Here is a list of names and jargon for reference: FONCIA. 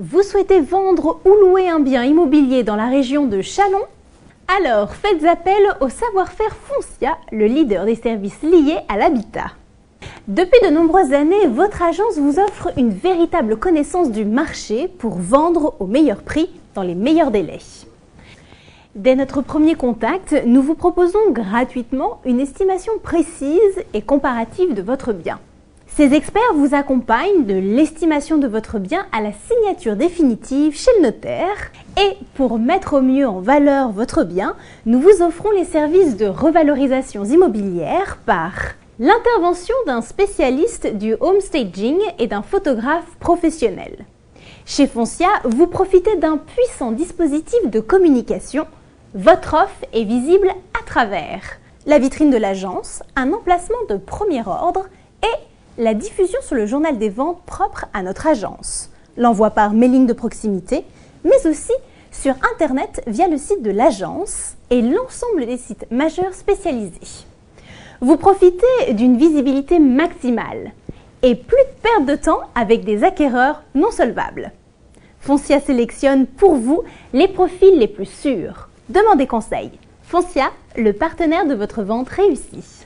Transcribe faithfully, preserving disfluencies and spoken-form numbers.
Vous souhaitez vendre ou louer un bien immobilier dans la région de Châlons? Alors faites appel au savoir-faire FONCIA, le leader des services liés à l'habitat. Depuis de nombreuses années, votre agence vous offre une véritable connaissance du marché pour vendre au meilleur prix dans les meilleurs délais. Dès notre premier contact, nous vous proposons gratuitement une estimation précise et comparative de votre bien. Ces experts vous accompagnent de l'estimation de votre bien à la signature définitive chez le notaire. Et pour mettre au mieux en valeur votre bien, nous vous offrons les services de revalorisations immobilières par l'intervention d'un spécialiste du home staging et d'un photographe professionnel. Chez FONCIA, vous profitez d'un puissant dispositif de communication. Votre offre est visible à travers la vitrine de l'agence, un emplacement de premier ordre et la diffusion sur le journal des ventes propre à notre agence, l'envoi par mailing de proximité, mais aussi sur Internet via le site de l'agence et l'ensemble des sites majeurs spécialisés. Vous profitez d'une visibilité maximale et plus de perte de temps avec des acquéreurs non solvables. FONCIA sélectionne pour vous les profils les plus sûrs. Demandez conseil. FONCIA, le partenaire de votre vente réussie.